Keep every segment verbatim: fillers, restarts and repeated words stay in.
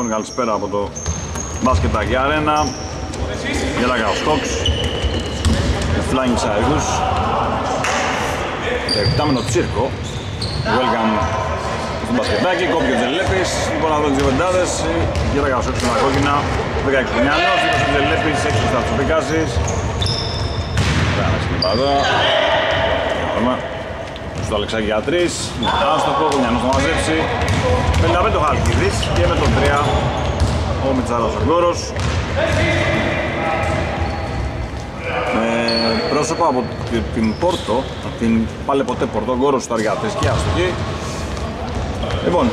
Λοιπόν, καλησπέρα από το Basket Tag Arena. Gerakas Hawks, Flying Circus. Και κοιτάμε το τσίρκο. Welcome στο μπασκετάκι, κόπιο Τζελέπης. Λοιπόν, εδώ τις βεντάδες, Gerakas Hawks με τα κόκκινα, δεκαέξι χρονιάνος, είκοσι Τζελέπης, έξι στα αυτοπικάσεις. Κάνας και εδώ. Στο Αλεξάκη για τρία, άστοχο, ο Νιάνος να μαζέψει. πενήντα πέντε ο Χαλκίδης και με τον τρία ο Μητσάρας ο Γόρος. Ε, πρόσωπα από την Πόρτο, από την πάλι ποτέ Πόρτο, Γόρος στο Αργιάτρης και άστοχη. Λοιπόν,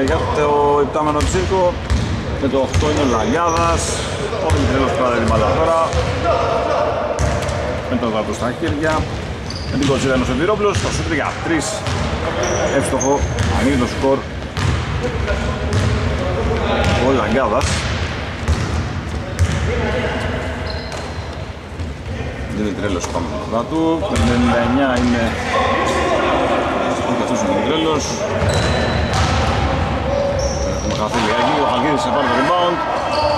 ε, για το υπτάμενο τσίρκο, με το οκτώ είναι ο Λαγιάδας, ο Μητρέλος παραδείγματα τώρα. Με τον Δάτο στα χέρια. Με την κοτσίδα είναι ο Σεντηρόπλος, το σούτρι για τρία, εύστοχο, ανοίγει το σκορ ο Λαγκάδας. Δίνει τρέλος ο Καμπλωτά του, το ενενήντα εννιά είναι ο καθώς είναι ο τρέλος. Έχουμε χαθεί λιγάκι, ο Χαλκίδης σε πάρει το rebound,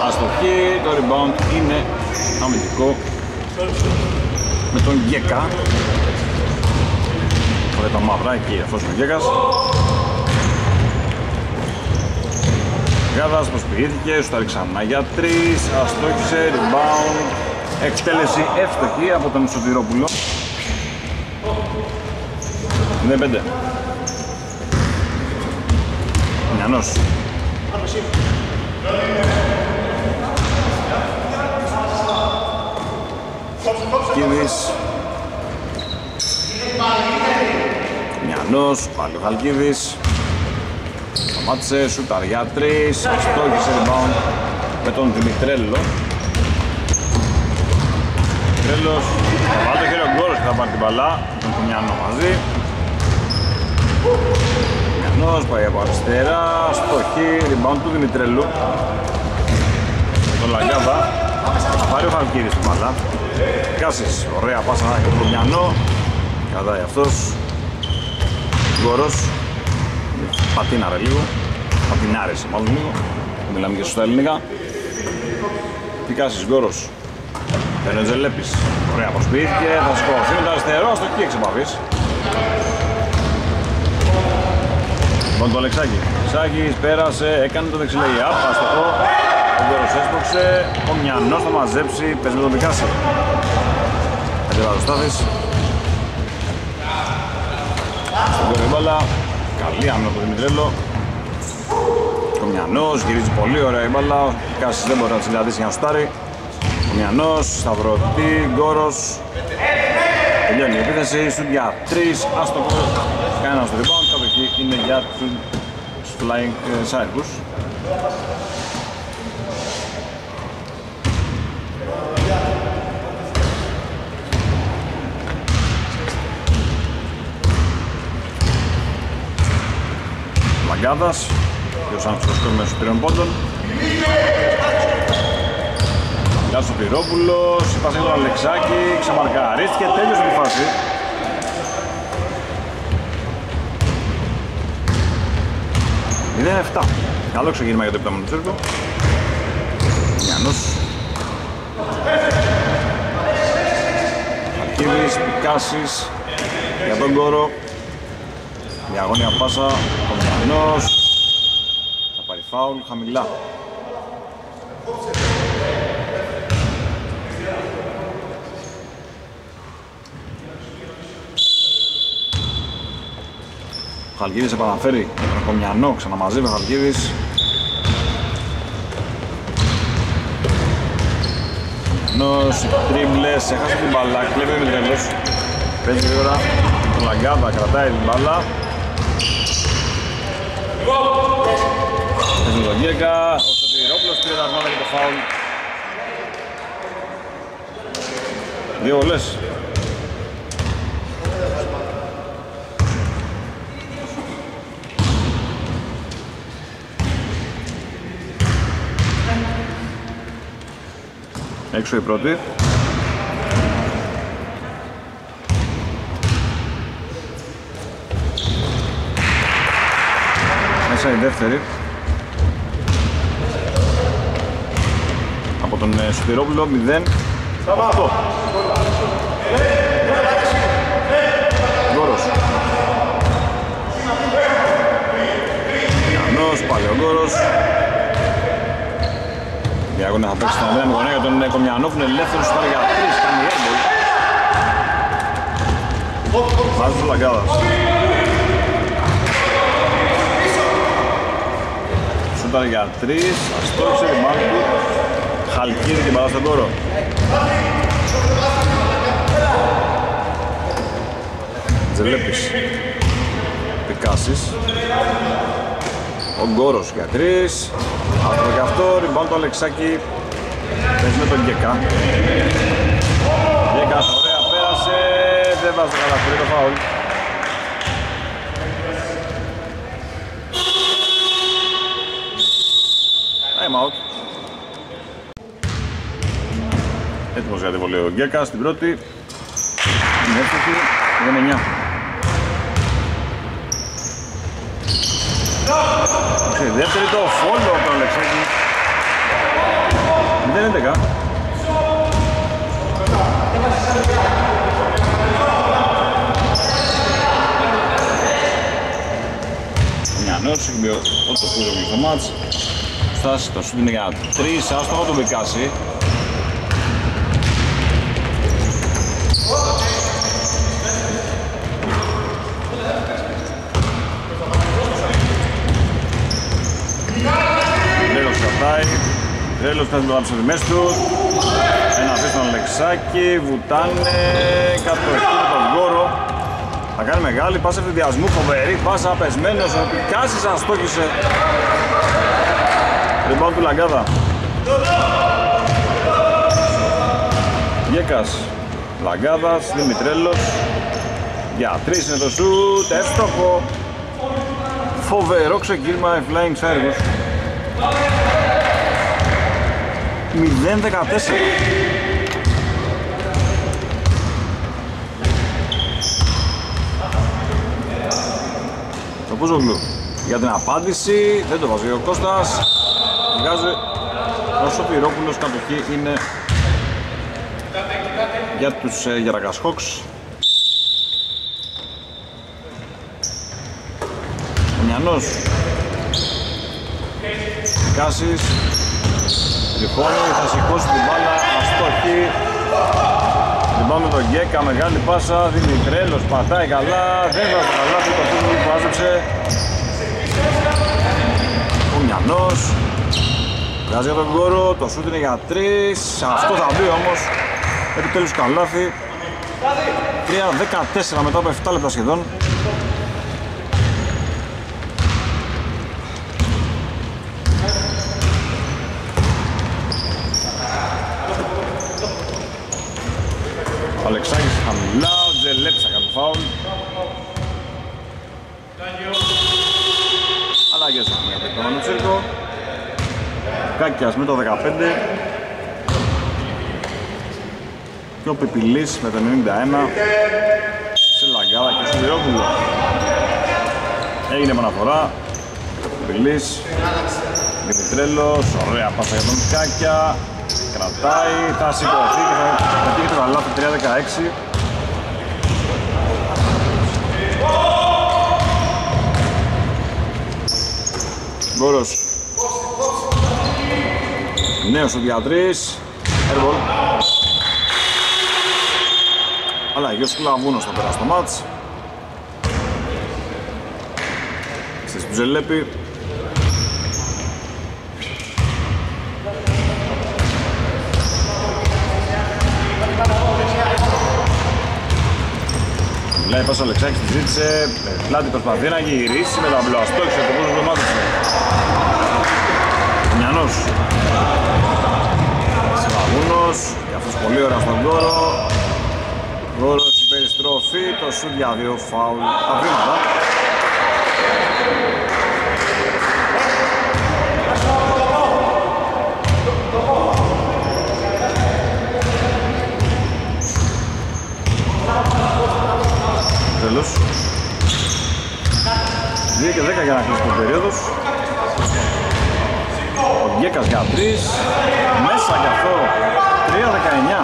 αστοχή, το rebound είναι αμυντικό με τον Γκέκα. Φοράει τα μαύρα εκεί, αυτός είναι ο Γκέκας. Γκάδας προσποιήθηκε, σου τα ρίξαμε για τρεις, αστόχησε, rebound, εκτέλεση εύστοχη από τον Σωτηρόπουλο. Είναι πέντε. Μιανός. Χαλκίδης. Μιανός, πάλι ο Χαλκίδης. Σταμάτησε, σουταριά τρία, στόχισε rebound με τον Δημητρέλο. Δημητρέλος, θα βάλει το χέρι ο Γκόρος και θα πάρει την μπαλά, τον Μιανό μαζί. Μιανός, πάει από αριστερά, στόχι, rebound του Δημητρέλου. Με τον Λαγκάδα, θα πάρει ο Χαλκίδης την μπαλά. Κάσης, ωραία πάσα να έχει τον Μιανό. Κατάει αυτός, Γόρος, πατίναρε λίγο, πατινάρεσε μάλλον λίγο, μιλάμε και σωστά ελληνικά. Τι κάσεις Γόρος, παίρνει ο Τζελέπης, ωραία προσποιήθηκε, θα σκορθεί με το αριστερό, στο εκεί εξεπαφής. Λοιπόν το Αλεξάκη, Αλεξάκης πέρασε, έκανε το δεξιλέγι, άπα αστοχό, ο Γόρος έσπρωξε, ο Μιανός θα μαζέψει, παίζει με τον Πικάση. Στον κορυμπάλα, καλή άμυνα από τον Δημητρέλο. Ο Μιανός γυρίζει πολύ ωραία η μπάλα. Ο Κάσης δεν μπορεί να συγκρατήσει για να σουτάρει. Ο Μιανός, Σταυρωτή, Γκόρος. Τελειώνει η επίθεση, σουτ για τρία, άστοχο. Κανένα στο rebound, κάτω εκεί είναι για τους Flying Circus. Λαγκάδας και ο Σάντσος μέσα στους τριών πόντων. Λαγκάδας ο Πυρόπουλος, υπάσχε τον Αλεξάκη, ξεμαρκαρίστηκε, τέλειωσε τη φάση. μηδέν επτά. Καλό ξεκίνημα για το επτάμενο τσίρκο. Μιανός. Αρκίδης, Πικάσης για τον Κόρο. Διαγώνια πάσα, ο Μιανός, θα πάρει φάουλ, χαμηλά. Ο Χαλκίδης επαναφέρει τον Κομιανό, ξαναμαζεύει ο Χαλκίδης. Ο Μιανός, τρίμπλες, έχασε την μπαλά, κλέβει με τρέλος. Παίζει γρήγορα, ο Λαγκάδα κρατάει την μπαλά. Παίζει τον Γκέκα, ο Σωτηρόπλος πήρε τα αρμάτα και το φάουλ. Δύο βολές. Έξω η πρώτη. Μέσα η δεύτερη. τον Σιδηρόπουλο, μηδέν. Σταμάτω. Γκόρος. Γιαννός, πάλι ο Γκόρος. Διάγωνα θα παίξει στον Αδρέμ γωνία για τον Κομιανόφ, είναι ελεύθερος, θα για τρεις, κάνει έμπολ. Βάζει φλαγκάδα. Σούταρ για τρεις, αστόξε την μάχη του. Χαλκίδη και παρά στον Κόρο. Τζελέπης. Πικάσης. Ο Γκόρος για τρεις. Αυτό και αυτό, ριμπάν το Αλεξάκη. Παίζει με τον Γκεκά. Γκεκάς, ωραία, πέρασε. Δεν βάζει καταφέρει το φάουλ. Time out. Έτοιμος για τη βολή ο Γκεκάς στην πρώτη. Είναι έφτωχη, δεν εννιά. Στη δεύτερη το φόλο από τον Αλεξάκη. Δεν είναι δέκα. Μιανός, έχει ότο πούζο και το μάτς. Στάση το σούτ είναι για τρεις, άστοχο το Μπικάση. Τρέλος πέφτει από τις οδημές του. Ένα αφήσει τον Αλεξάκη, βουτάνε κάτω εκεί τον Γκόρο. Θα κάνει μεγάλη πάσα ευθυδιασμού, φοβερή πάσα, πεσμένος, ο Πικάσης αστόχησε. Rebound του Λαγκάδα. Γκεκάς, Λαγκάδας, Δημητρέλος. Για τρεις είναι το σουτ, εύστοχο. Φοβερό ξεκίνημα η Flying Circus. μηδέν δεκατέσσερα. Το Πουζογλου για την απάντηση, δεν το βάζει ο Κώστας. Βγάζει ο Σωτηρόπουλος, κατοχή είναι για τους ε, Gerakas Hawks. Ο Μιανός Κάσης. Λοιπόν, θα σηκώσει την μπάλα, αστοχή. Την πάμε τον Γκέκα, μεγάλη πάσα, Δημητρέλος πατάει καλά, δεν βάζει καλά, το φίλο που άζεψε. Ο Μιανός, βγάζει τον Γκόρο, το σούτ είναι για τρεις, αυτό θα μπει όμως, επιτέλους καλάθι. τρία δεκατέσσερα μετά από επτά λεπτά σχεδόν. Ο Αλεξάκης χαμηλά, ο Τζελέπης θα κάνει το φάουλ. Αλλαγές θα κάνει από το Μανουτσίρκο. Κάκιας με το δεκαπέντε. Και ο Πιπιλής με το ενενήντα ένα. Σε Λαγκάδα και στο Σιδηρόπουλο. Έγινε επαναφορά. Πιπιλής. Δημητρέλος, ωραία πάσα για τον Κάκια. Κρατάει, θα σηκωθεί και θα πετύχει το καλάθι τρία δεκαέξι. Γκόρος. Νέος ο Διατρής. Airball. Αλλά Γιώργος Κλαβούνος θα περάσει το μάτς. Στις Πουζελέπη. Λέει πάσα ο Αλεξάκης τη ζήτησε, πλάτη προσπαθεί να γυρίσει με τα μπλο, αστόχησε το πόσο το μάθησε. Μιανός. Σεβαγούνος, και αυτός πολύ ωραία στον Γκόρο. Γκόρος η περιστροφή, το σουτ για δύο φάουλ, τα βήματα. Τέλος. δύο και δέκα για να κλείσει τον περίοδος. Γκέκας Γαμπρής, μέσα για αυτό, τρία δεκαεννιά.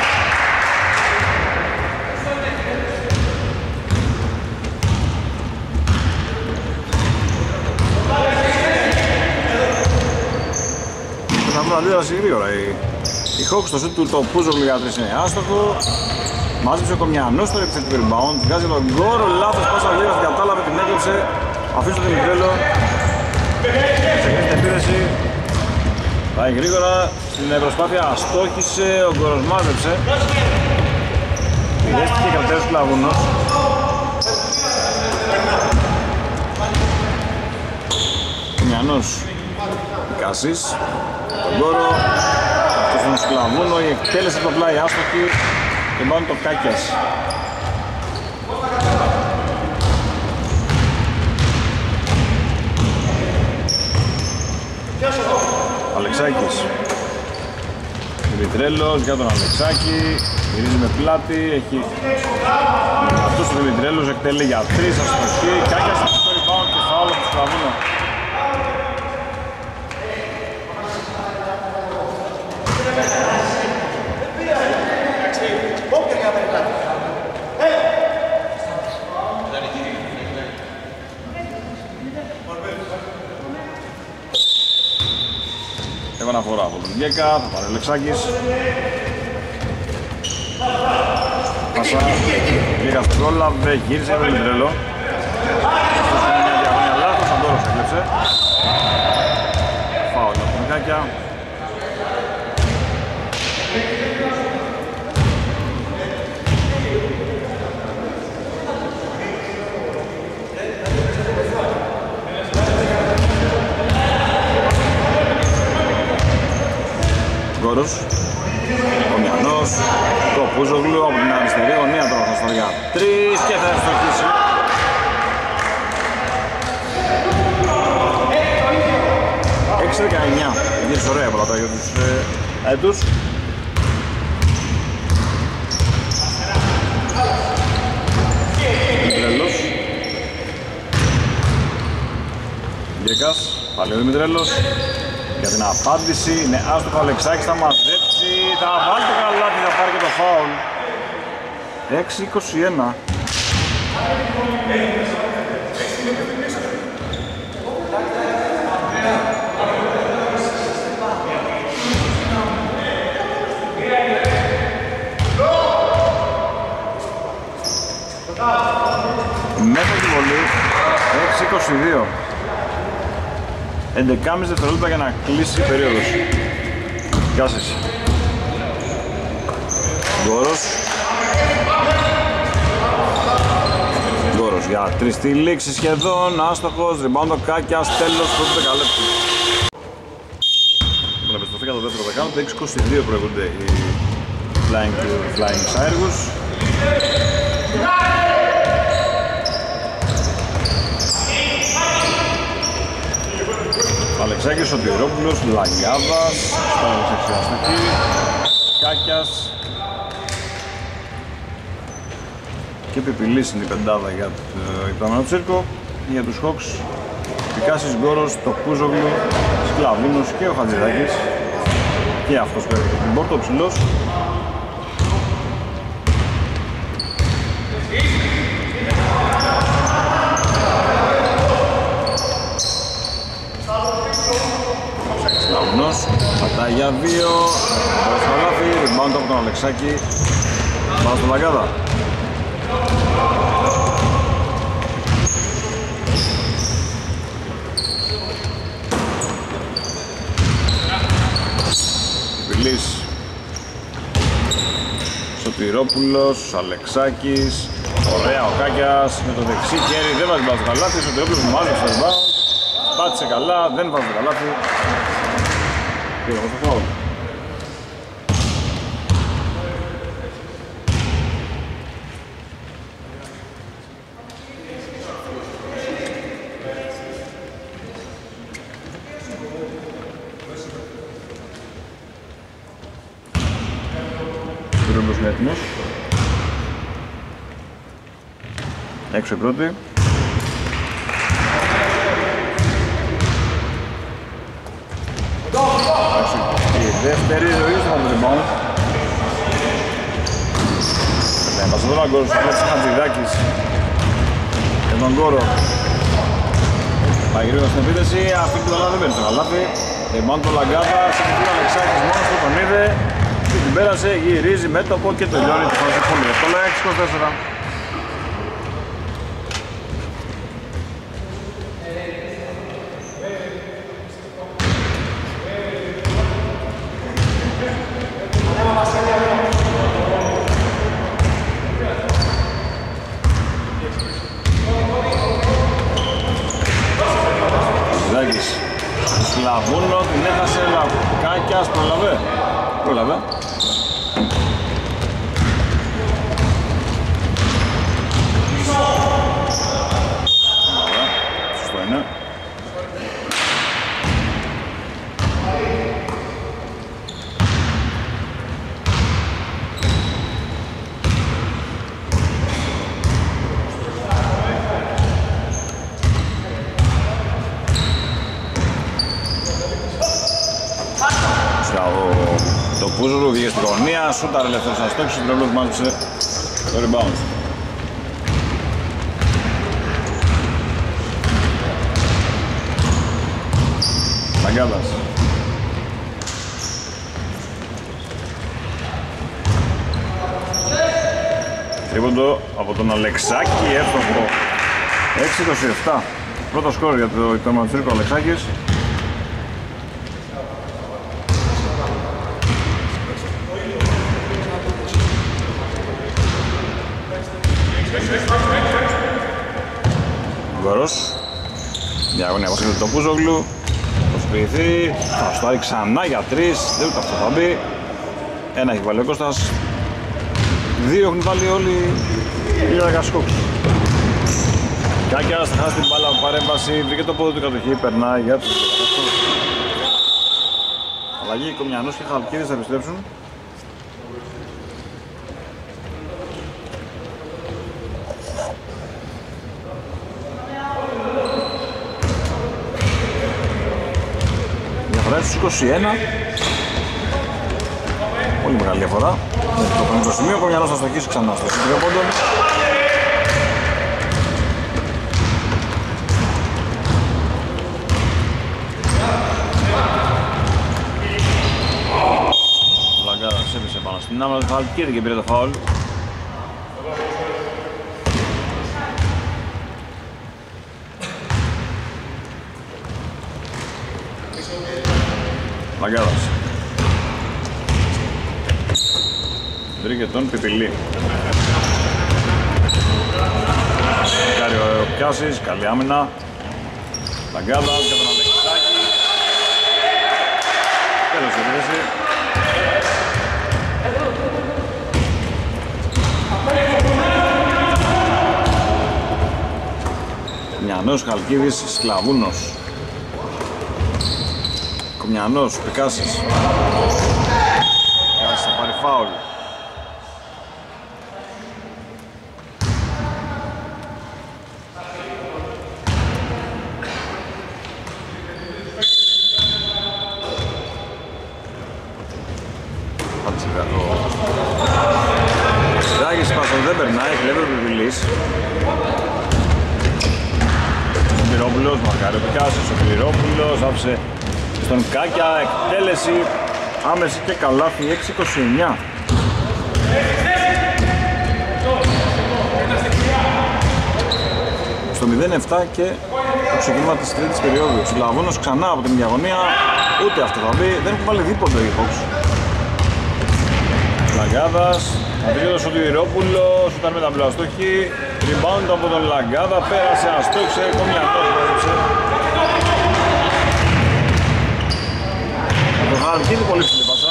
Θα βρουν αντίδραση γρήγορα. Η Hawks στο σούτ του το Πούζογλου για τρεις είναι άστοχο. Μάζεψε ο Κομιανός στο επιθετικό rebound, βγάζει τον γκόρο, λάθος πάσα γύρω στην κατάλαβε, την έκλεψε, αφήσε τον Μιχτρέλο. Ξεκίνησε την επίδεση, πάει γρήγορα, στην προσπάθεια στόχισε, ο γκόρος μάζεψε. Μοιρέστηκε και κρατέρες του Λαγούνος. Κομιανός, Κασής, τον γκόρο, αυτός είναι ο Σκλαβούνο, η εκτέλεση του πλάι άστοχη. Και πάνω το Κάκιας. Αλεξάκης. Δημητρέλος για τον Αλεξάκη. Γυρίζει με πλάτη. Έχει... Αυτός ο Δημητρέλος εκτελεί για τρεις. Αστοχή. Κάκιας από το rebound και φάουλ από το Σκλαβούνο. Αναφορά από τον Γκέκα, θα πάρει ο Λεξάκης. Πάσα, Γκέκας πρόλαβε, γύρισε με τον τρέλο. Αυτός είναι μια διαγωνία λάθος, ο Ντόρος έκλεψε. Φάω για τον Γκάκια. Ο Μιανός, το Πούζογλου από την αριστερή γωνία τώρα θα στοριά τρεις και θα ευστοχίσει. έξι δεκαεννιά, γύρισε ωραία πρώτα για τους έτους. Δημητρέλος. Γκέκας, πάλι ο Δημητρέλος. Για την απάντηση είναι άστοχο, Αλεξάκης θα μαζέψει, θα βάλει το καλάτι, θα πάρει και το φάουλ. έξι είκοσι ένα. Μέσα τη βολή, έξι είκοσι δύο. έντεκα και μισό δευτερόλεπτα για να κλείσει η περίοδος. Κάσης. Γκόρος. Γκόρος για τρεις τη λήξη σχεδόν. Άστοχος, rebound ο Κάκιας, τέλος του δεκαλέπτου. Λοιπόν, επιστροφή κατά το δεύτερο δεκάλεπτο, έξι είκοσι δύο προηγούνται οι Flying, flying Circus. Αλεξάκης, ο Τυρόπουλος, Λαγκάβας, Σπάρος Εξιαστική, Κάκιας και Πιπιλής είναι η πεντάδα για το υπτάμενο τσίρκο. Για τους Hawks, Πικάσης, Γκόρος, το Πούζογλου, Σκλαβούνος και ο Χατζηδάκης. Και αυτός πέρα από την πόρτα, ο ψηλός. Πατάει για δύο, πάει στο λάφι, rebound από τον Αλεξάκη, πάω στο Λαγκάδα. Βιλής, Σωτηρόπουλος, Αλεξάκης, ωραία ο Κάκιας με το δεξί χέρι, δεν βάζει μπάζει καλάθι, Σωτηρόπουλος μου μάζεψε το rebound, πάτησε καλά, δεν βάζει καλάθι. Πήρε από το φάουλ. Τυρόμπλος είναι έτοιμος. Έξω η πρώτη. Go! dobry bąk. Bardzo dobra go już przychodzi Gerakas. Jedną górą. Παγγελίος στην επίθεση, αυτή την παλά δεν παίρνει τον αλάπη. Rebound του Λαγκάδα, συγκεκριμένα Αλεξάκης μόνος του τον είδε. Την πέρασε, γυρίζει μέτωπο και τελειώνει το φάση πολύ. Το λέει έξι τέσσερα. Σλαβούνο, την έχασε Λαγκάκια, προλαβέ. Προλαβέ. Σωστό είναι. Πούζουλου βγήκε στην κονία, σούταρ ελεύθερος να στόχισε, τρεβλούς μάλιψε το rebound. Λαγκάδας. Τρίποντο από τον Αλεξάκη, εύστοχο. έξι είκοσι επτά. Πρώτο σκορ για το Ιτωματσίρκο Αλεξάκης. Γκορός, διαγωνία από το Πούζογλου, το σπίθι, θα στάρει ξανά για τρεις, δεν ούτε αυτό θα μπει. Ένα έχει βάλει ο Κώστας, δύο έχουν βάλει όλοι οι Gerakas Hawks. Κάκιας θα χάσει την μπάλα από παρέμβαση, βρήκε το πόδι του κατοχή, περνάει για τους Gerakas Hawks. Αλλαγή Κομιανός και Χαλκίδης θα επιστρέψουν. είκοσι ένα. Πολύ μεγάλη διαφορά. Το πέντε στο σημείο, Κομιανός θα στοχίσει ξανά στο σημείο πόντων. Ο Λαγκάδας έπεσε πάνω στην άμυνα του Χαλκίδη και πήρε το φάουλ. Λαγκάδας. Βρήκε τον Πιπιλή. Κάριο Πιάσης, καλή άμυνα. Λαγκάδας για τον Αλεξάκη. Τέλος η επίθεση. Κομιανός, Χαλκίδης, Σκλαβούνος. Κομιανός, Πικάσης. Πικάσης θα πάρει φάουλ. Πάτσε κάτω. Ζάγης Πασον δεν περνάει, κλέβει ο Πιπιλής. Ο Πυρόπουλος, μακάρι ο Πικάσης, ο Πυρόπουλος, άψε στον Κάκια, εκτέλεση άμεση και καλάθι, έξι είκοσι εννιά. Στο μηδέν επτά και το ξεκίνημα της τρίτης περίοδου. Σλαβούνος ξανά από την διαγωνία, ούτε αυτό θα μπει, δεν έχουν βάλει δίποντο οι Hawks. Λαγκάδας, αντρίδος ο Τουιρόπουλος, όταν με τα πλαστόχη, rebound από τον Λαγκάδα, πέρασε, αστόξε, Κομιανός πέρασε. Αρκεί του πολύ ψηλή πάσα.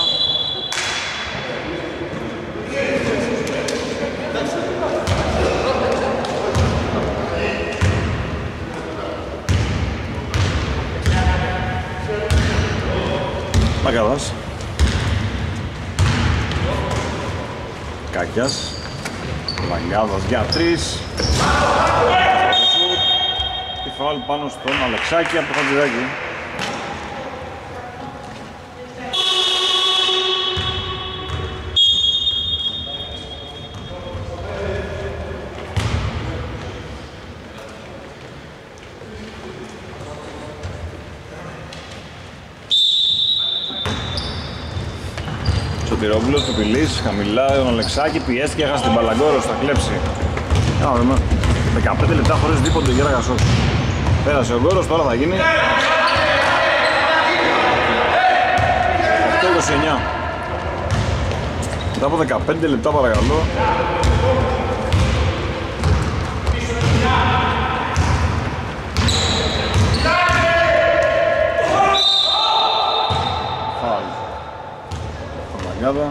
Λαγκάδας. Κάκιας. Λαγκάδας για τρεις. Τι φάουλ πάνω στον Αλεξάκη από το Χατζηδάκι. Σπυρόπουλος, Τουπιλής, χαμηλά, τον Αλεξάκη, πιέστηκε, έχασε την Παλαγκόρος, θα κλέψει. Ένα ωραίο, δεκαπέντε λεπτά χωρίς δίποντο η Γεράκας Hawks. Πέρασε ο Γκόρος, τώρα θα γίνει. οκτώ είκοσι εννιά. Μετά από δεκαπέντε λεπτά παρακαλώ. Παπαγιάδα.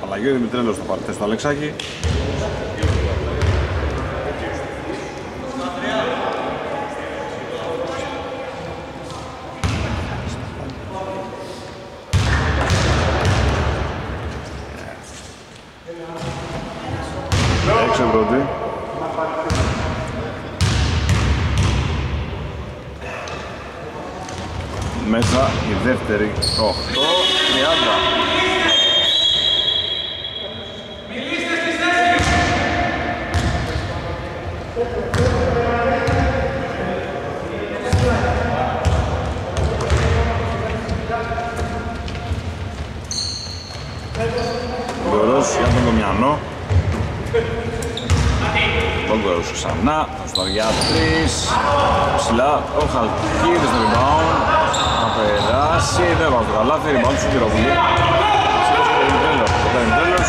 Παναγιώτη Δημητρέλος θα πάρει στο Αλεξάκη. Μέσα η δεύτερη, το οκτώ τριάντα. Μιλήστε στις θέσεις. Γκορός για τον Κομιανό. Τον Γκορός ξανά, τον Στοριά τρεις. Ψηλά, ο Χαλκίδης με rebound. Περάσει, δεν έβαλε το καλάθι, ριμπάουντ του Κυροβουλίου. Τέλος,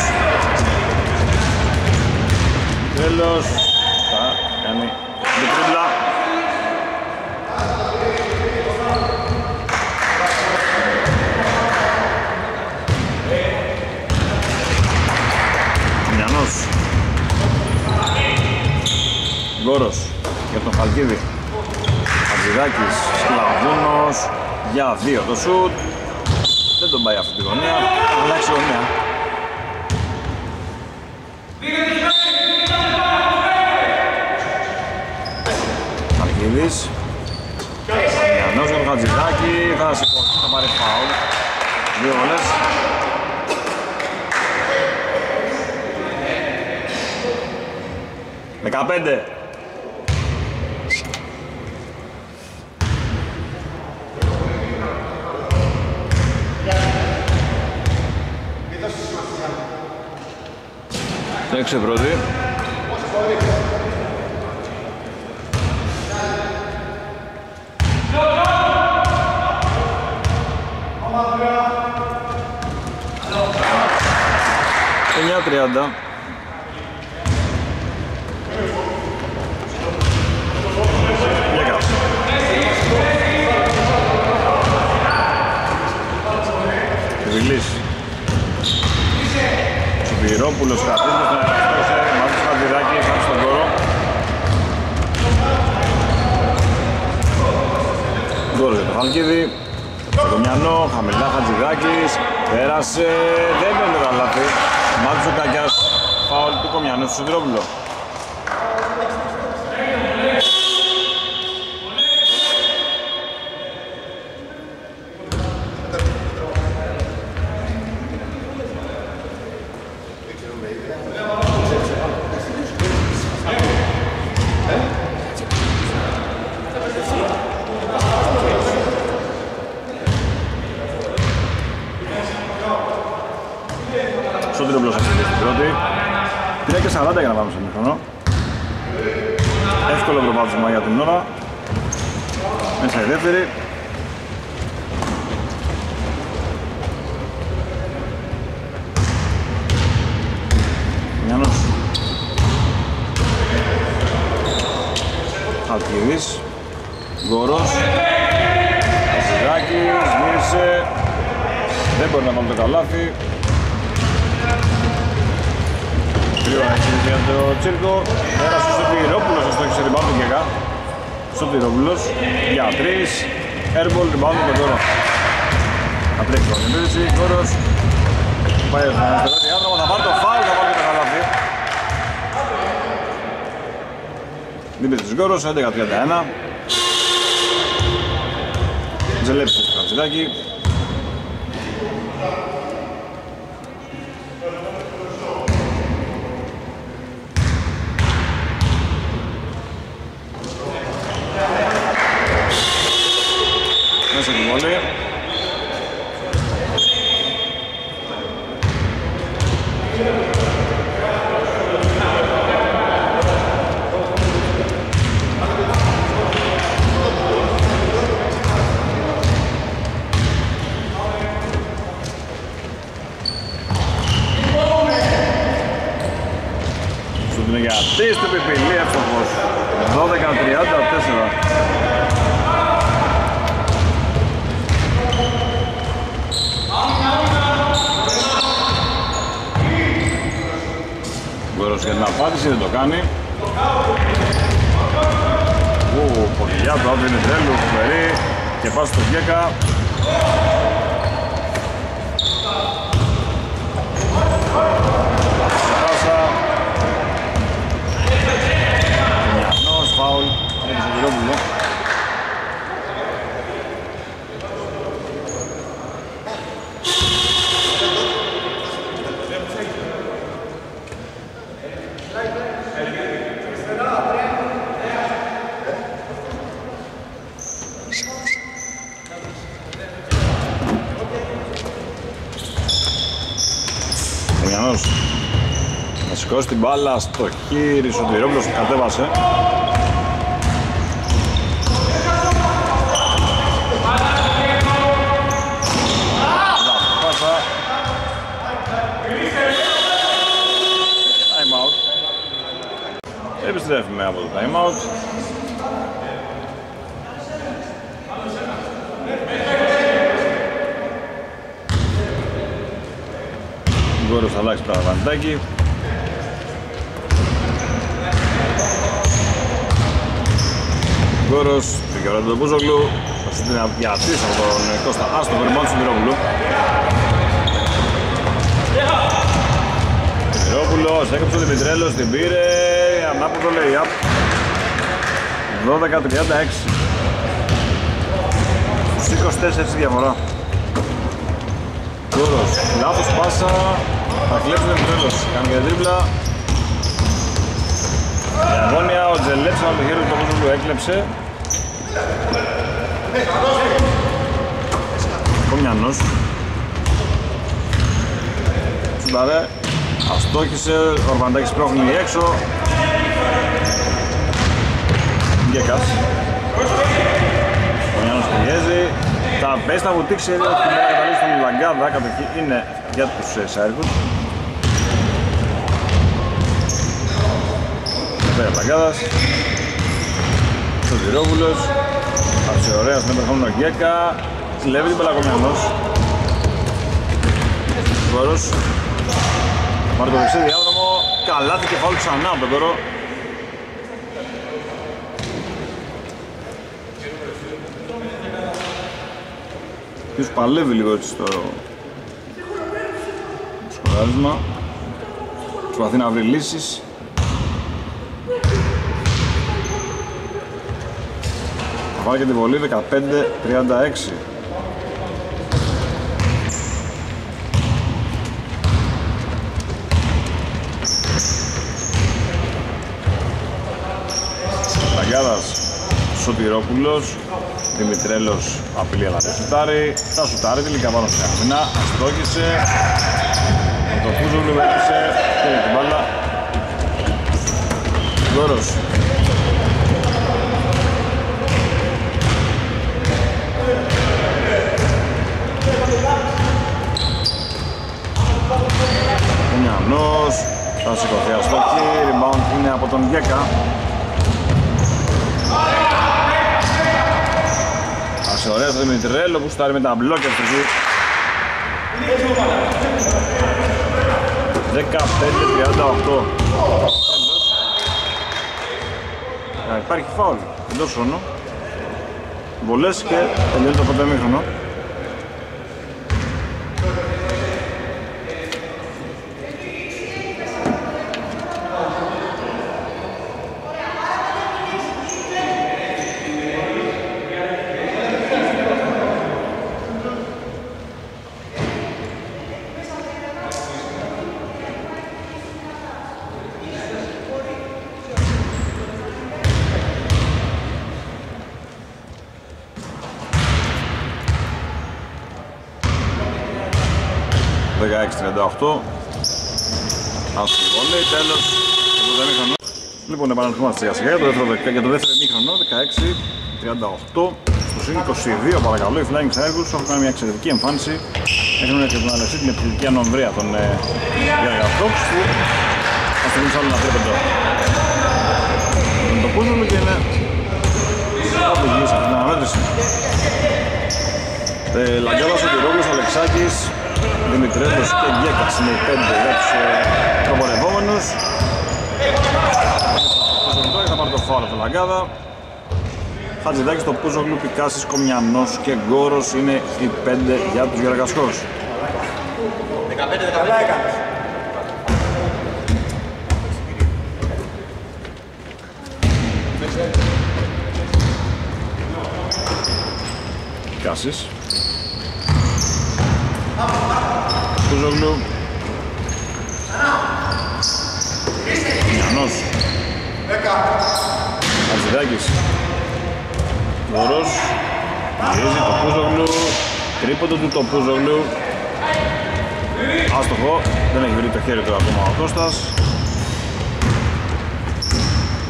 τέλος, θα κάνει την τρίμπλα. Μιανός, Γκόρος για τον Χαλκίδη, Χατζηδάκης, Σκλαβούνος. Για δύο το σουτ, δεν τον πάει αυτή τη γωνία, αλλάξει γωνία. Αρχίδης, Ιαννός για τον Χατζηδάκη, θα σηκωθεί, θα πάρει φάουλ, δύο βολές. Δεκαπέντε. έξι πρώτη. εννιά τριάντα. Βιλής. Σπυρόπουλος καθίστος να καθίστωσε, μάθος Χατζηδάκη, χάρη στον κόρο. Γκόρος για τον Χαλκίδη, Κομιανό, χαμηλά Χατζηδάκης, πέρασε, δεν παίρνει το καλάθι. Μάθος ο Κακιάς, φάουλ του Κομιανού στο Σπυρόπουλο. τρία και σαράντα για να πάμε στο μηχρονό. Εύκολο προβάδισμα για την ώρα. Μέσα η δεύτερη. Μιανός. Χαλκίδης. Γκορός. Χατζηδάκης. Μύρισε. Δεν μπορεί να πάμε το καλάθι. Για το τσίρκο, πέρασε ο Σωτηρόπουλος, ας το έχει σε ριμπάουντ του Γκέκα. Σωτηρόπουλος, για τρεις, airball, ριμπάουντ του Κοντόρο. Θα τρέχει το αντιμετώπιση, Κόρος. Πάει ο Σωτηρόπουλος, διάδρομα, θα πάρει το φάουλ, θα πάρει και το καλάθι. Δημήτρης Γκόρος, έντεκα τριάντα ένα. Ζελέψε το Χατζηδάκη. Στην επιπηλή εύστοχος δώδεκα τριάντα τέσσερα. Μπορούσε για την απάντηση, δεν το κάνει. Ου, ποκυλιά του Άντρου Νιτρέλου, φοβερή και πάση στο Γκέκα. Σηκώσει την μπάλα στο χείρι, στον Τυρόπλος που κατέβασε. Time out. Επιστρέφουμε από το time out. Γκόρος θα αλλάξει το βαντάκι. Γκόρος, δικαιωράει τον Μπούζογλου, θα σου την αδιατήσει από τον Κώστα Άστο, περιμένει στον Μυρόπουλο. Μυρόπουλος, έκαψε τον Δημητρέλος, την πήρε, ανάποδο λέει, απ. δώδεκα τριάντα έξι. είκοσι τέσσερα η διαφορά. Γκόρος, λάθος πάσα, θα κλέψει τον Δημητρέλος, κάνει και τρίπλα. Η αγώνια, ο Τζελέψης από το χέρι του Μπούζογλου έκλεψε. Κομιανός Σουνταρέ, αστόχησε, ο Ορβαντάκης πρόχνει έξω. Γκέκας Κομιανός πιέζει, θα πέσει να βουτήξει εδώ την καταλήξη στον Λαγκάδα, κάτω εκεί είναι για τους Σάρικους. Πέρα Λαγκάδας Σωτηρόπουλος, άψε ωραία στον επερχόμενο Γκέκα, κλέβει την Πελακομιανός. Γκόρος, πάρει το δεξί διάδρομο, καλά την κεφάλου ξανά από τον Γκόρο. Ποιος παλεύει λίγο έτσι στο σκοράρισμα, προσπαθεί να βρει λύσεις. Θα βάλει και την βολή δεκαπέντε τριάντα έξι. Λαγκάδας, Σωτηρόπουλος, Δημητρέλος απειλεί αλλά δεν σουτάρει. Θα σουτάρει τελικά πάνω στην άμυνα, αστόχησε. Με το Μπούζογλου έπισε, πήρε την μπάλα. Γκόρος. Κομιανός, θα σηκωθεί αστόχη, rebound είναι από τον Γκέκα. Άσε ωραία το Δημητρέλο που στάρει με τα μπλόκια του εκεί. δεκαπέντε τριάντα οκτώ. Υπάρχει φάουλ, εντός χρόνο. Βολές και τελειώνει το πρώτο ημίχρονο. δεκαέξι τριάντα οκτώ. ασχολεί τέλος από το μήχρονο. Λοιπόν, επαναλαμβανόμαστε για σιγά για το δεύτερο μήχρονο, δεκαέξι τριάντα οκτώ στους είκοσι δύο παρακαλώ. Οι Flying Circus έχουν κάνει μια εξαιρετική εμφάνιση. Έχουν εκμεταλλευτεί την επιθετική ανομβρία των ε, Gerakas Hawks που αστελούν άλλο ένα τρίποντο. Το πούζολο και είναι από γύρω σε αυτήν την αναμέτρηση. Ε, Λαγκιάδας, ο Κυρόγλος, Αλεξάκης, Δημητρέντος και Γκέκας είναι οι πέντε για τους ε, προπορευόμενους. Θα πάρει το φάουλ από τον Λαγκάδα. Χατζηδάκης, το Πούζογλου, Πικάσης, Κομιανός και Γκόρος είναι οι πέντε για τους Gerakas Hawks. δεκαπέντε δεκαπέντε. Κάσης Πούζογλου Γιαννός Αζιδάκης Βορός γυρίζει το Πούζογλου, τρίποντο του το Πούζογλου άστοχο, δεν έχει βρει το χέρι του ακόμα ο Κώστας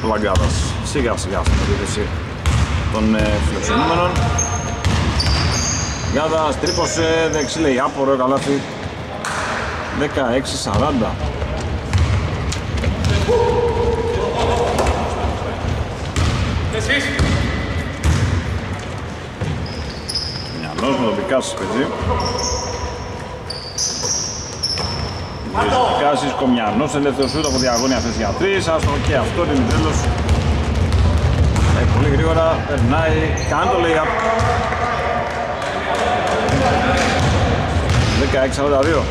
Λαγκάδας, σιγά σιγά στην επίθεση των ε, φιλοξενούμενων. Λαγκάδας τρύπωσε, δεξί λέει άπορο, καλάθι δεκαέξι σαράντα. Μιανός με τον Πικάσης παιδί. Πικάσης Κομιανός, ελεύθερο σούτ από διαγώνια θέση για τρεις, άστοχο και αυτό, Δημητρέλος ε, πολύ γρήγορα, περνάει, κάνει το λέει δεκαέξι σαράντα δύο.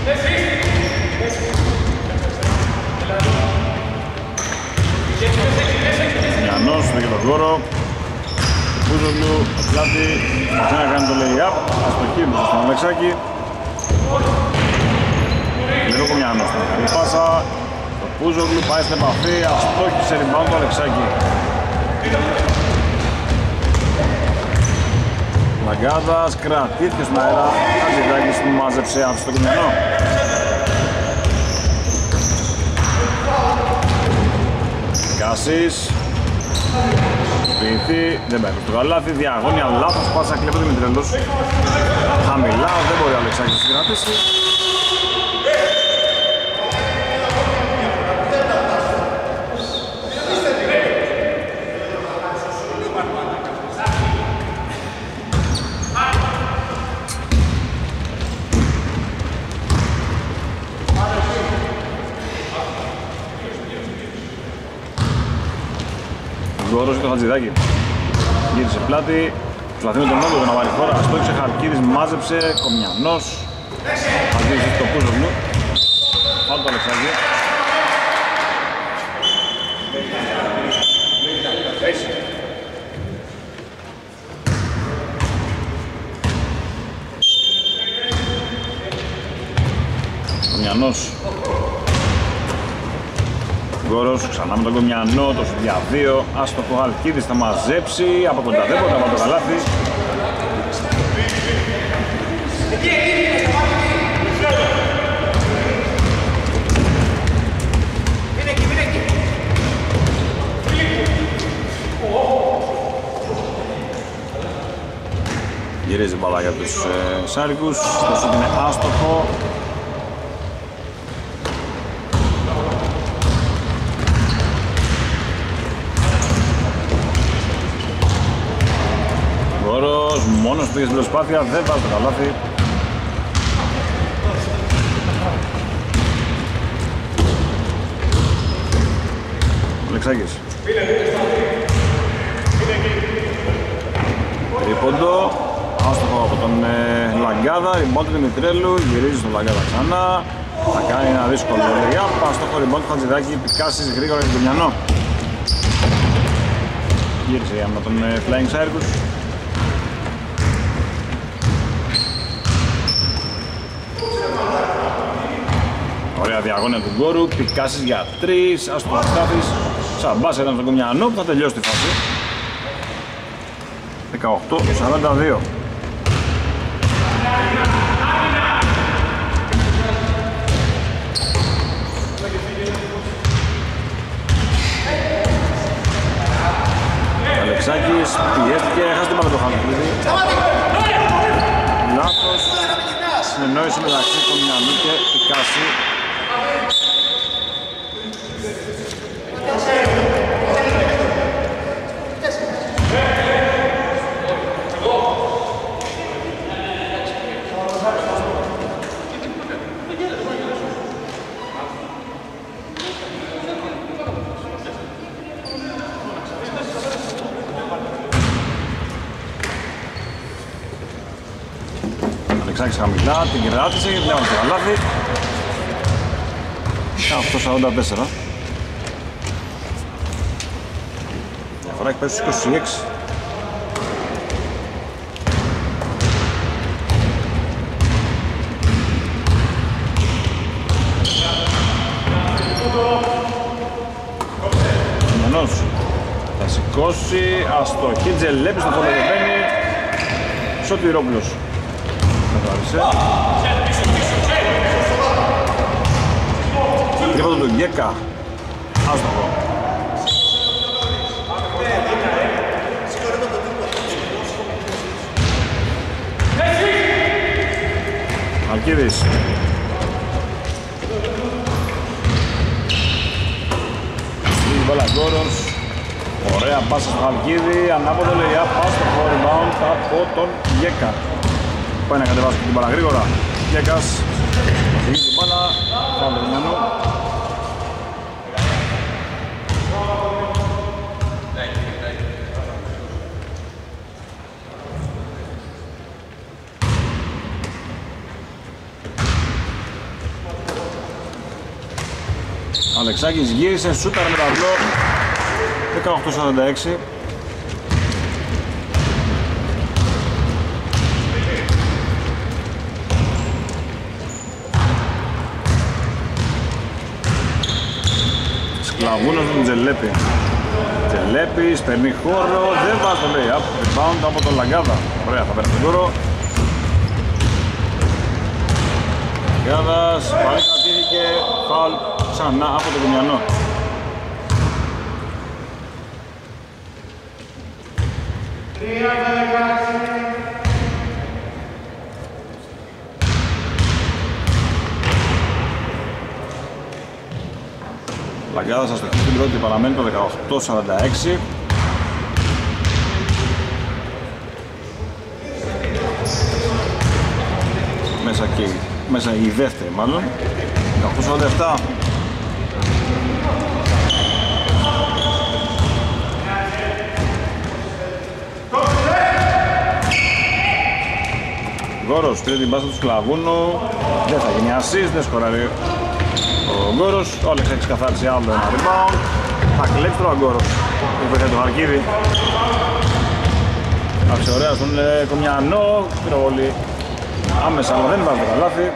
Μιανός με τον Γκόρο Πούζογλου, Πλάτη, προσπαθεί να κάνει το lay-up, αστοχή μπροστά στον Αλεξάκη. Λίγο Κομιανός, καλή πάσα, το Πούζογλου πάει στην επαφή, αστόχησε rebound του Αλεξάκη. Λαγκάδας κρατήθηκε στον αέρα, Χατζηδάκης που μάζεψε από στο Κομιανό. Κάσης ποιηθεί, δεν παίρνει το καλάθι, διαγώνια λάθος, πάσα κλέπω Δημητρέλος χαμηλά, δεν μπορεί ο Αλεξάκης να συγκρατήσει. Γκόρος και το Χατζηδάκι. Γύρισε πλάτη, πλαθεί με τον νόμο για να βάλει χώρα. Αστόχησε Χαρκίδης, μάζεψε, Κομιανός. Αντίρρισε το Πούζογλου. Πάλι το Αλεξάκη. Κομιανός. Γκόρος, ξανά με τον Κομιανό, το δύο, άστοχο Αλκίδης θα μαζέψει, από κοντά δεν μπορεί να βάλει το καλάθι. Γυρίζει μπαλά για τους ε, Σάρικους, το σουτ είναι άστοχο. Μόνος πήγε στην προσπάθεια, δεν βάζει το καλάθι. Αλεξάκης. Ρίποντο, άστοχο από τον ε, Λαγκάδα, ριμπόν του Δημητρέλου, γυρίζει στον Λαγκάδα ξανά. Θα κάνει ένα δύσκολο λεγιά, άστοχο ριμπόν του Χατζηδάκη, Πικάσης γρήγορα και τον Μιανό. Γύρισε για τον ε, Flying Circus. Ωραία διαγώνια του Γκόρου, Πικάσης για τρεις, άστοχο Αστάφης, σαμπάς ήταν στον Κομιανό που θα τελειώσει τη φάση. δεκαοκτώ σαράντα δύο. και χάσετε πάλι το χαμηλίδι. Λάθος, συνεννόηση μεταξύ του Μιανού και Πικάση. Ξάκης χαμηλά, την κερδάτησε, την έβαλε το καλάθι. Αυτό σαράντα τέσσερα. Διαφορά έχει πέσει στους είκοσι έξι. Μενός θα σηκώσει, αστοχή, τζελέπι στο φωτογραφένει. Σωτηρόπουλος. Τρίποντο του Γκέκα. Άστοχο. Αρκίδης. Βόλα Γκόρος. Ωραία πάσα στον Αρκίδη. Ανάποδο λέει άστοχο. Rebound από τον Γκέκα. Πάει να κατεβάσει την μπάλα γρήγορα. Γερακάς, αφηγεί την μπάλα, πάμε τον Μιανού. Αλεξάκης γύρισε, σούτερ με ταυλό, δεκαοκτώ σαράντα έξι. Λαγούνος με τον Τζελέπη. Τζελέπη, στερνή χώρο, δεν βάζει το lay-up. Rebound από τον Λαγκάδα. Ωραία, θα πέρασε τον κόρο. Λαγκάδας, πάλι κατήθηκε, φαουλ ξανά από τον Κουνιανό. Λαγκάδας αστοχή στην πρώτη, παραμένει το δεκαοκτώ σαράντα έξι. Μέσα και μέσα η δεύτερη μάλλον, δεκαοκτώ σαράντα επτά. Γκόρος, τρίτη μπάσα του Σκλαβούνου, δεν θα γίνει ασίστ, δεν σκοράρει. Ο Γκόρος, ο Αλεξάκης καθάρισε άλλο ένα rebound. Θα κλέψει τώρα ο Γκόρος, που βοηθάει τον Χαρκίδη. Άφησε ωραία στον Κομιανό, πυροβολή άμεσα, αλλά δεν βάζει το καλάθι.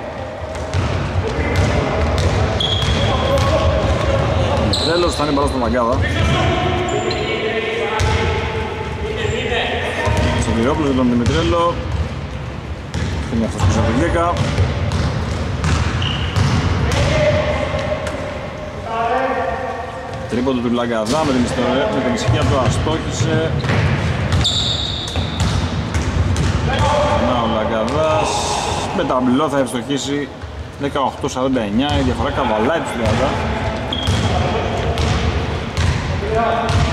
Τέλος, θα είναι μπαλά στον Μαγκάδα. Στον Κυριόπουλο και τον Δημητρέλο. Είναι αυτός πίσω από τον Γκέκα. Τρίποντο του Λαγκαδά με την, την ησυχία του αστόχησε. Να ο Λαγκαδάς με ταμπλό θα ευστοχίσει. δεκαοκτώ σαράντα εννιά, η διαφορά καβαλάει τους Λαγκαδά.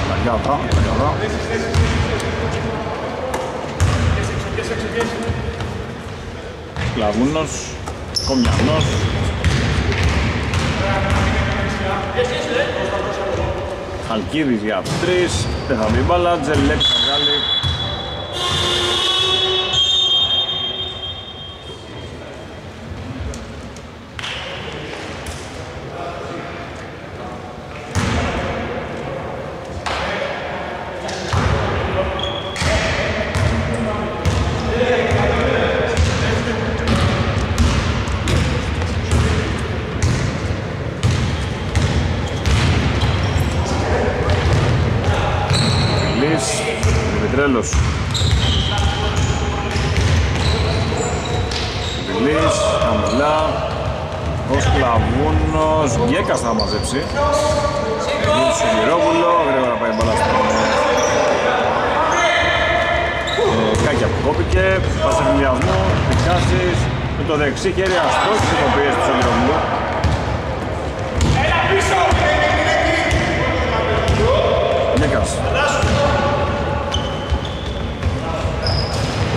Λαγκαδά, Λαγκαδά. Λαγούνος, Κομιανός. Χαλκίδης για τρεις, δεν θα μπει μπάλα, Τζελέπη θα βγάλει. Βιλής, χαμηλά, ο Σκλαβούνος, Γκέκας θα μαζέψει. Βιλής, Συγγυρόπουλο, γρήγορα πάει μπαλά στον Κόπηκε, πασεβιλιασμό, εξάσεις, με το δεξί χέρι ασκόχησε το πίεση του Σαντρομού. Έλα πίσω! Νέκας.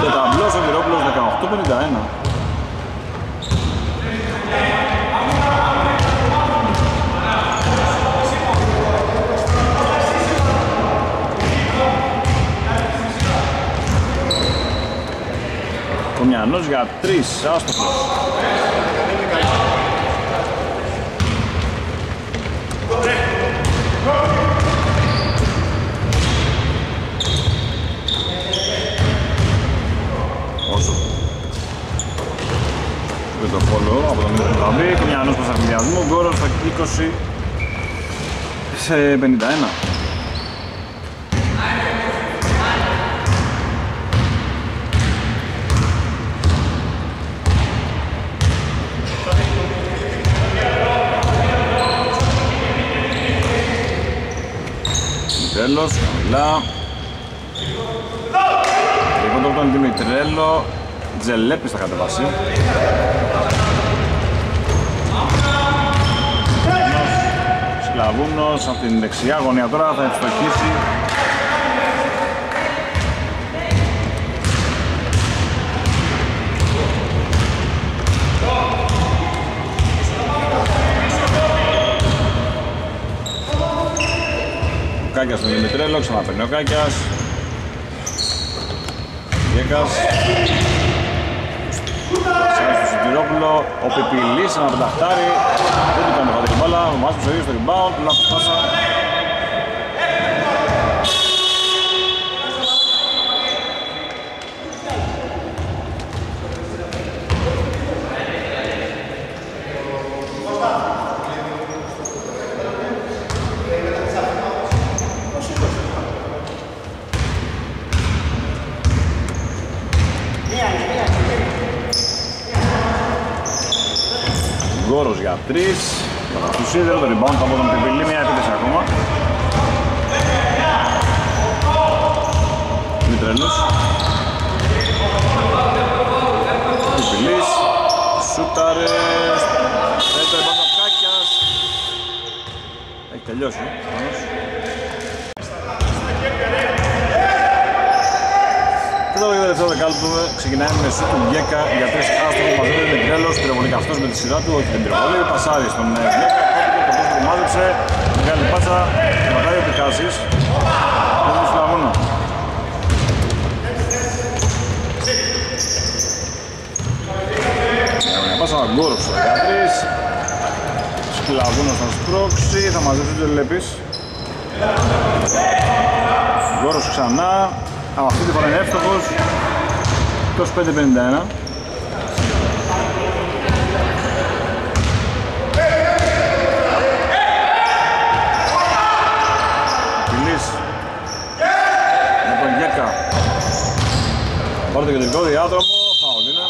Το ταμπλό Σαντρόπουλος δεκαοκτώ πενήντα ένα. Κομιανός για τρεις, άστοχος. Όσο. Με το φόλο από τον Μίκο Ταμπή, Κομιανός προς αγγλιασμό, γκόρος στα είκοσι σε πενήντα ένα. Τρέλος, χαμηλά. Λοιπόν, το τον Δημητρέλο, Τζελέπης θα κατεβάσει. Σκλαβούνος, από την δεξιά γωνία τώρα θα ευστοχίσει. Ο Κάκιας στον Δημητρέλο, ξαναπαιρνεί ο Κάκιας. Γέκας. Σάρας του Συντηρόπουλο, ο Πιπιλής, ένα πενταχτάρι. Δεν του κάνει πάντα την μπάλα, ο Μάσκος οδηγεί στο rebound, του λάθος πάσα. Γκόρος για τρεις, του σίδερο το rebound από τον Πιπιλή, μια επίθεση ακόμα. Μητρελούς. Πιπιλής, σούταρες, έτω rebound ο Κάκιας. Έχει τελειώσει. Τώρα για το δεκάλεπτο ξεκινάει με σούτ του Γκέκα για τρεις άστροφο μαζεύει με τρέλος, πυροβολεί αυτός με τη σειρά του, όχι την πυροβολεί, πασάρει στον Γκέκα, το πώς του μάζεψε, μεγάλη πάτσα, ματάει ο Πικάσης, εδώ στον αγώνα. Μια πάσα να γκόρουψε ο Γκάτρης, Σκλαβούνος θα σπρώξει, θα μαζεύει τον Τελεπής. Γκόρος ξανά. Από αυτή τη φορά είναι εύστοχος, είκοσι πέντε πενήντα ένα. Φιλής, με τον Γιέκα. Πάρε το κεντρικό διάδρομο, Φαολίνα.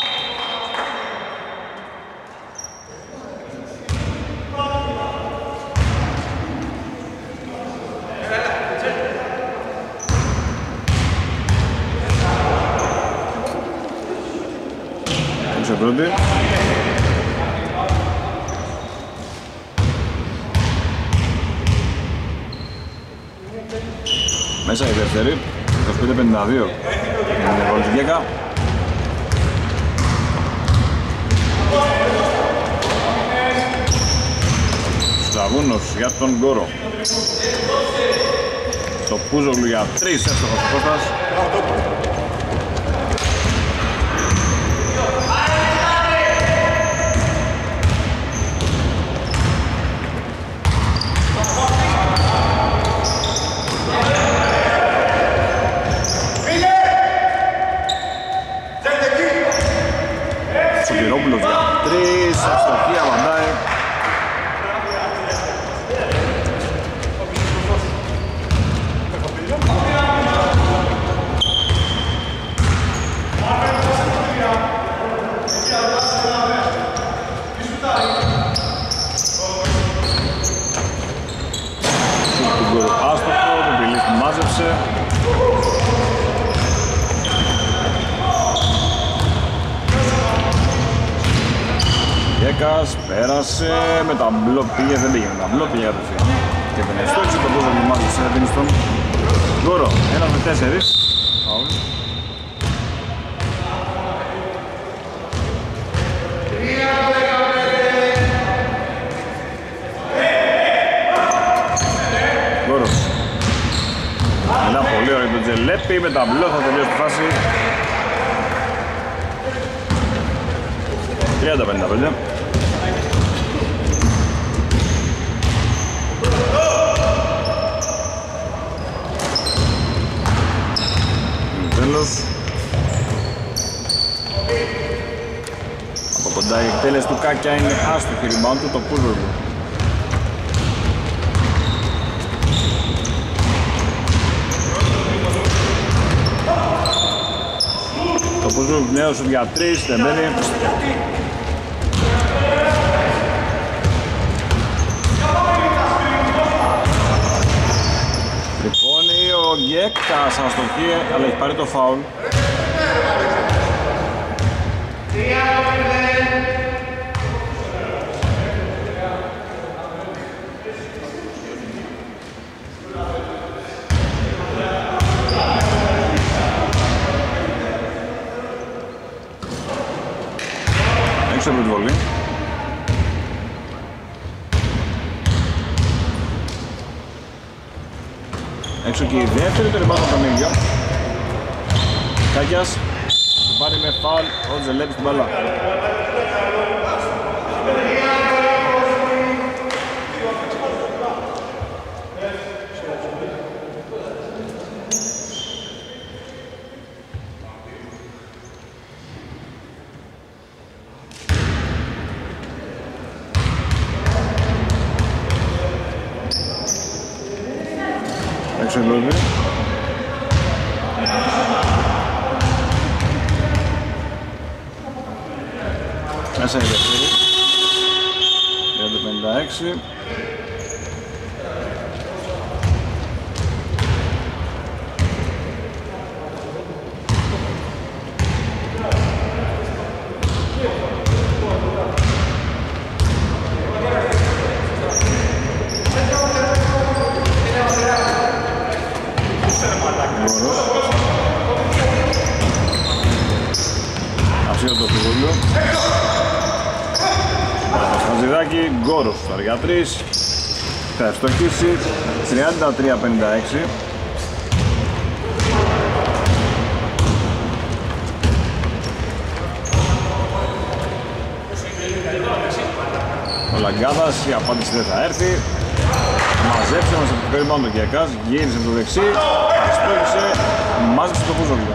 Πρώτη. Μέσα η δεύτερη, είκοσι πέντε πενήντα δύο, είναι πολύ γέκα. Στραβούνος για τον Γκόρο. Στο Πούζογλου για τρεις, εύστοχος ο Κώστας. Σωτηρόπουλος για τρεις, αστοχία βαντάει. Άστοχο, τον Πιλής που μάζεψε. Gerakas, πέρασε με τα μπλοκ, πήγε, δεν πήγε με τα μπλοκ, πήγε αδερφή. Και πενεστό, έξω το πόσο μου μάζεσε, δίνει στον Γκόρο, ένα με τέσσερις. Γκόρο. Ένα πολύ ωραίο το τζελέπι, με τα μπλοκ θα τελειώσει τη φάση. τριάντα πενήντα πέντε. Τέλος. Από κοντά η εκτέλεση του Κάκια είναι άστοχη, rebound του το πούλου. Το πούλου νέος για τρία, δεν μπαίνει. Ο Γκέκας αστοχεί, αλλά έχει πάρει το φάουλ. Έξω από την βολή. Έξω και η δεύτερη, το ριμπάουντ από τον ίδιο. Κάκιας, του πάρει με φάουλ ο Τζελέπης την μπάλα. Μέσα είναι δεξί. πενήντα έξι. Γκόρος για τρεις, θα ευστοχίσει, τριάντα τρία πενήντα έξι. Ο Λαγκάδας, η απάντηση δεν θα έρθει. Μαζέψε μας από το περιπάνω το Γκέκας, γύρισε από το δεξί, αστόχισε, μάζεψε το πουζόλιο.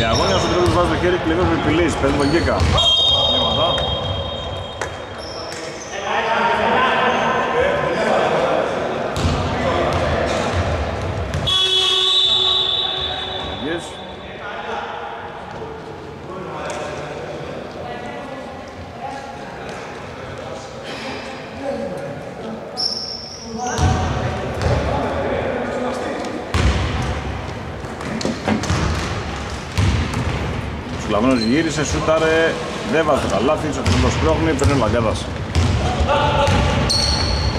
Η αγώνια στον τρόπο βάζει το χέρι κλεινός με πυλής, παίρνει τον Γκέκα. Νήματα. Αγγείς. Λαμβάνος γύρισε, σούταρε, δεν βάζει το καλάθι, ξαφνικός πρόχνει, παίρνει ο Λαγκάδας.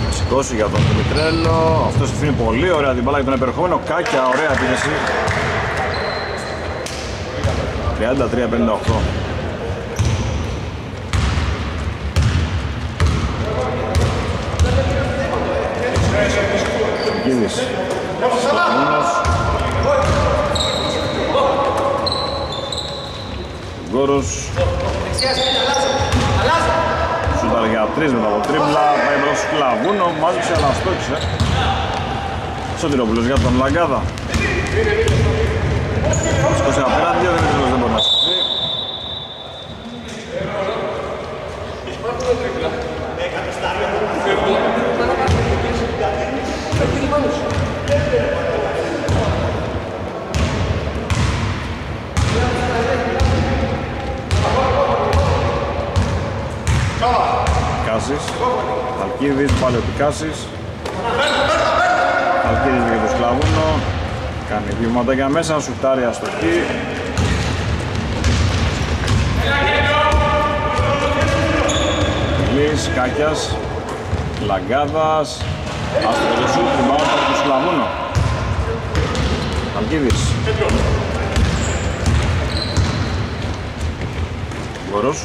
Θα σηκώσει για τον Δημητρέλο, αυτός αφήνει πολύ ωραία την μπάλα για τον επερχόμενο, Κάκια, ωραία επίθεση. τριάντα τρία πενήντα οκτώ. Γύρισε. Γκόρος σούταρε για τρεις μετά από τρίπλα, πάει μπρος στο κλαβούνο, μάζεψε αλλά στόχισε. Σωτηρόπουλος για τον Λαγκάδα. Σκόσε απέναντι, ο Δημήτρης δεν μπορεί να σκεφτεί. Αλκίδης, πάλι ο Πικάσης. Αλκίδης για το σκλαβούνο. Κάνει δύο βήματα για μέσα, σουτάρει αστοχή. Γλής, Κάκιας, Λαγκάδας, Αστροδεσού, Τριμπάουτα του Σουλαμούνο. Αλκίδης. Γορός.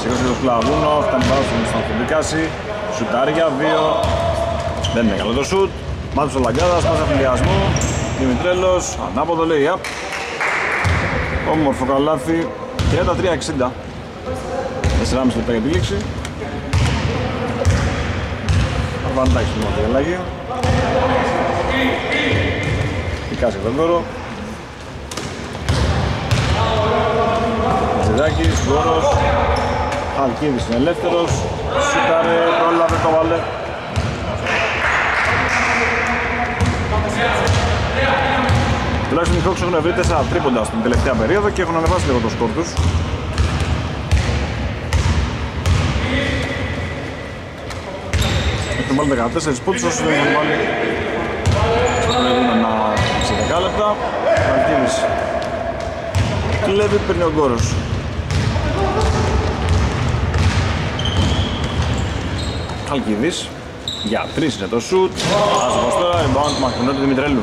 Σήκωσε το Σουλαμούνο, φτάνει πάνω στον Κοντικάση. Σουτάρια, δύο. Δεν είναι καλό το σουτ. Μάτωσε ο Λαγκάδας, πάσα φιλιασμού. Δημητρέλος, ανάποδο λέει, απ. Όμορφο καλάθι, τριάντα τρία εξήντα. τέσσερα και μισό λεπτά για τη λήξη. Βαντάκι στο μοντελάγιο. Πικάση για τον δώρο. Ζεδάκης, δώρος. Χαλκίδης είναι ελεύθερος. Σούταρε, πρόλαβε, το βάλε. Τουλάχιστον οι Hawks έχουν βρει τέσσερα τρίποντα στην τελευταία περίοδο και έχουν ανεβάσει λίγο το σκορ τους. Έχουν βάλει δεκατέσσερα πόντους, όσοι δεν έχουν βάλει σε δέκα λεπτά. Μαρτίνης κλέβει, παίρνει ο Γκόρος. Αλκίδης για τρία είναι το σουτ. Άσοχος τώρα, rebound του Μαχτινό του Δημητρέλου.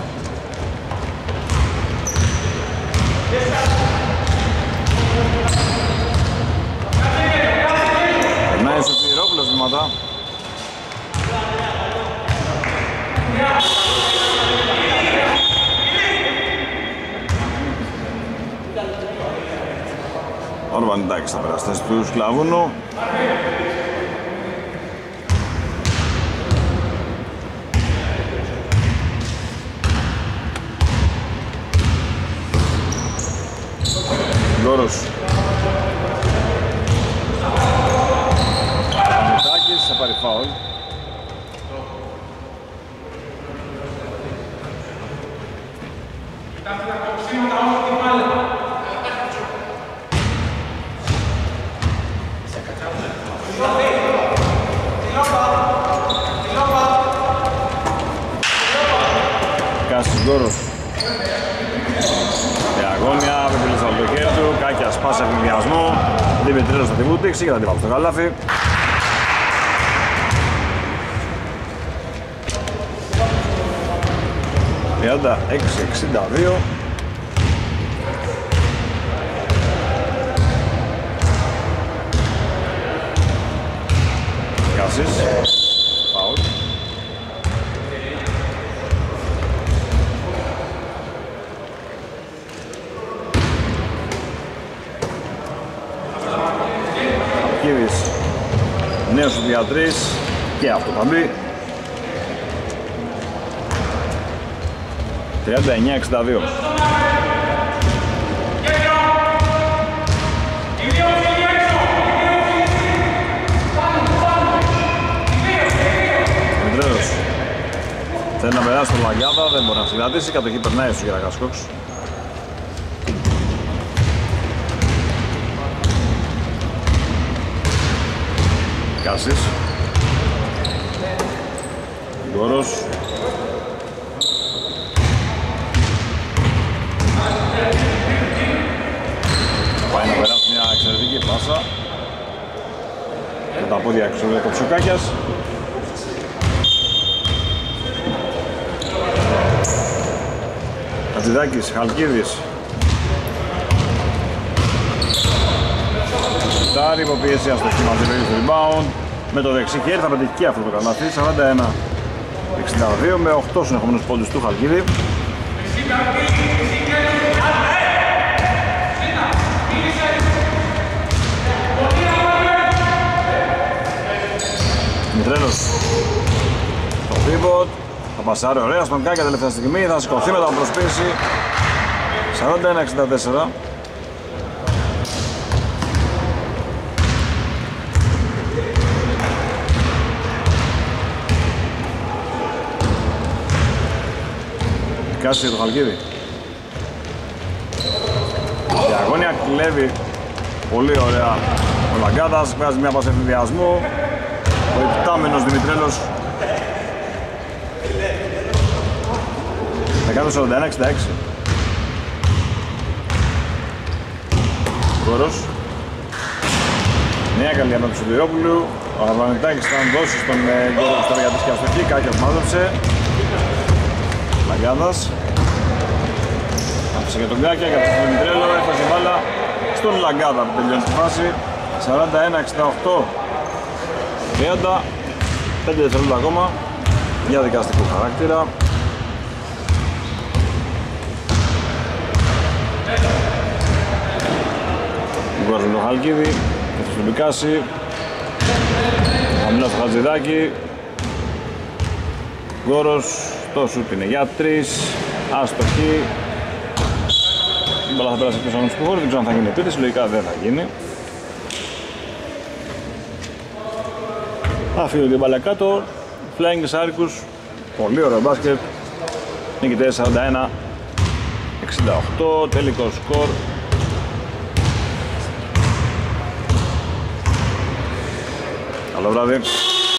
Περνάει στο Σωτηρόπουλος βήματα. Ορβανιτάκης στα περαστές του Σκλαβούνου. Γκόρος. Ορβανιτάκης θα πάρει φάουλ. Κάσης Γκόρος. Διαγώνια, πεπίλησε από το χέρι του. Κάκιας πάσα ευνηδιασμό. Δημητρέλος θα την βουτήξει και θα την βάλει στο καλάθι. τριάντα έξι εξήντα δύο. Κάσης, φάουλ. Αρκίδης, νέος του διατρής και αυτό θα μπει. τριάντα εννιά εξήντα δύο. Μητρέος θέλει να περάσει τον Λαγκάδα, δεν μπορεί να συγκρατήσει, κατοχή περνάει στους Gerakas Hawks. Κάσης Γκόρος. Πάει να περάσει μια εξαιρετική πάσα με τα πόδια εξωτερικόψη ο Κάκιας. Κατζηδάκης, Χαλκίδης. Τάρι, υποπίεση αστοχή μαζί με το rebound. Με το δεξί χέρι θα πετυχεί αυτό το καλάθι. σαράντα ένα εξήντα δύο με οκτώ συνεχόμενους πόντους του Χαλκίδη. Μητρέλος στο pivot, θα πασάρει ωραία στον Κάκια τελευταία στιγμή, θα σηκωθεί με τα προσπίση. σαράντα ένα εξήντα τέσσερα. Κάση το Χαλκίδη. Η αγώνια κλέβει πολύ ωραία ο Λαγκάδας, βγάζει μια πάση ευθυνδιασμού. Ο επτάμενος Δημητρέλος. Θα κάνω σαράντα ένα εξήντα έξι. χώρος. Νέα καλή από τον Σιδηρόπουλου. Ο Αρβανιτάκης θα δώσει στον Γκόρο που στάργα της και αστοχή. Κάκια που μάζεψε. Λαγκάδας. Άφησε και τον Κάκια, κατ' τον Μητρέλο. Έφασε μπάλα στον Λαγκάδα που τελειώνει στη φάση. σαράντα ένα εξήντα οκτώ τριάντα. πέντε δευτερόλεπτα ακόμα για δικαστικό χαρακτήρα. Βγάζουν τον Χαλκίδη, θα τον Πικάση. Αμυνάς στο Χατζηδάκι. Γκόρος, το σουτ είναι για τρεις. Άστοχη. Μπαλά θα πέρασε εκτός αγώνες του χώρου, δεν ξέρω αν θα γίνει επίθεση, λογικά δεν θα γίνει. Αφήνω την μπάλα κάτω. Flying Circus, πολύ ωραίο μπάσκετ. Νίκητες σαράντα ένα εξήντα οκτώ, τελικό σκορ. Καλό βράδυ.